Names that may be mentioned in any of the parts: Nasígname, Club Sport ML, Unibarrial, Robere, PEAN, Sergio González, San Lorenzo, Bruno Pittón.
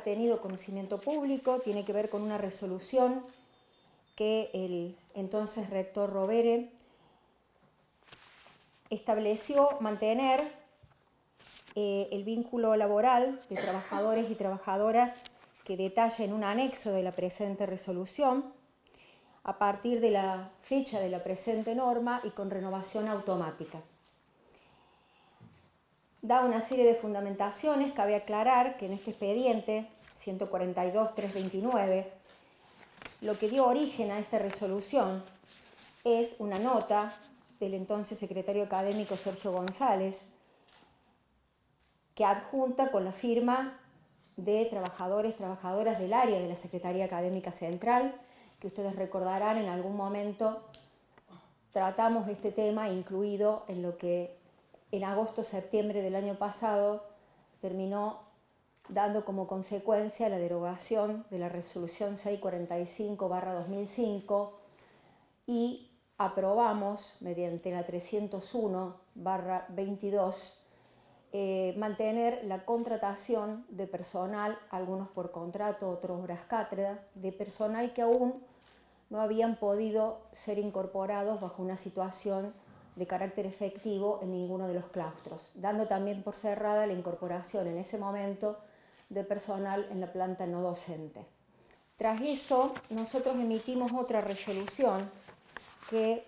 ha tenido conocimiento público, tiene que ver con una resolución que el entonces rector Robere estableció mantener el vínculo laboral de trabajadores y trabajadoras que detalla en un anexo de la presente resolución a partir de la fecha de la presente norma y con renovación automática. Da una serie de fundamentaciones. Cabe aclarar que en este expediente 142.329 lo que dio origen a esta resolución es una nota del entonces secretario académico Sergio González, que adjunta con la firma de trabajadores, trabajadoras del área de la Secretaría Académica Central, que ustedes recordarán en algún momento tratamos este tema, incluido en lo que en agosto-septiembre del año pasado terminó dando como consecuencia la derogación de la resolución 645/2005 y aprobamos mediante la 301/22 mantener la contratación de personal, algunos por contrato, otros horas cátedra, de personal que aún no habían podido ser incorporados bajo una situación de carácter efectivo en ninguno de los claustros, dando también por cerrada la incorporación en ese momento de personal en la planta no docente. Tras eso, nosotros emitimos otra resolución que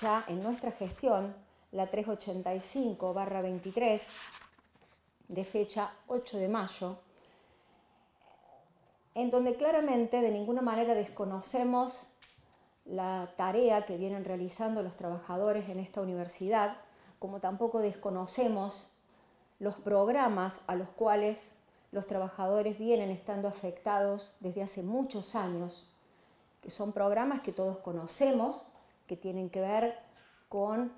ya en nuestra gestión, la 385/23, de fecha 8 de mayo, en donde claramente de ninguna manera desconocemos la tarea que vienen realizando los trabajadores en esta universidad, como tampoco desconocemos los programas a los cuales los trabajadores vienen estando afectados desde hace muchos años, que son programas que todos conocemos, que tienen que ver con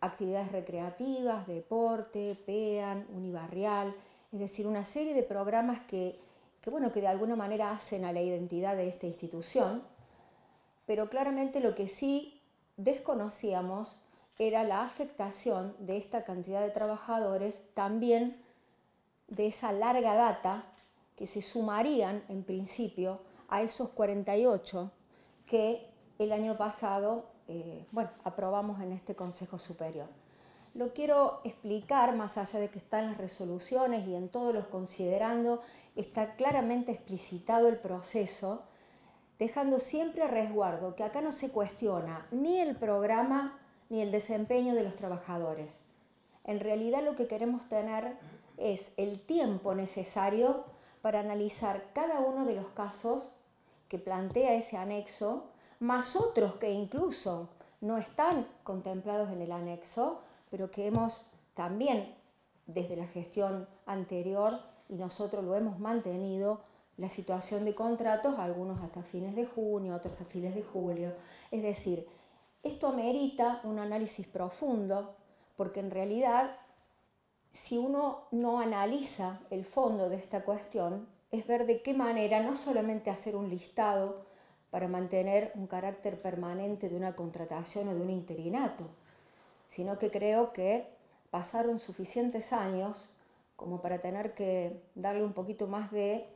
actividades recreativas, deporte, PEAN, Unibarrial, es decir, una serie de programas que de alguna manera hacen a la identidad de esta institución, pero claramente lo que sí desconocíamos era la afectación de esta cantidad de trabajadores, también de esa larga data que se sumarían en principio a esos 48 que el año pasado aprobamos en este Consejo Superior. Lo quiero explicar, más allá de que están las resoluciones y en todos los considerando, está claramente explicitado el proceso, dejando siempre a resguardo que acá no se cuestiona ni el programa ni el desempeño de los trabajadores. En realidad lo que queremos tener es el tiempo necesario para analizar cada uno de los casos que plantea ese anexo, más otros que incluso no están contemplados en el anexo, pero que hemos también, desde la gestión anterior, y nosotros lo hemos mantenido, la situación de contratos, algunos hasta fines de junio, otros hasta fines de julio. Es decir, esto amerita un análisis profundo, porque en realidad, si uno no analiza el fondo de esta cuestión, es ver de qué manera no solamente hacer un listado para mantener un carácter permanente de una contratación o de un interinato, sino que creo que pasaron suficientes años como para tener que darle un poquito más de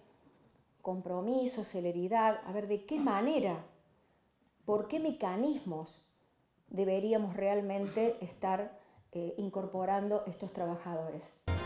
compromiso, celeridad, a ver de qué manera, por qué mecanismos deberíamos realmente estar incorporando estos trabajadores.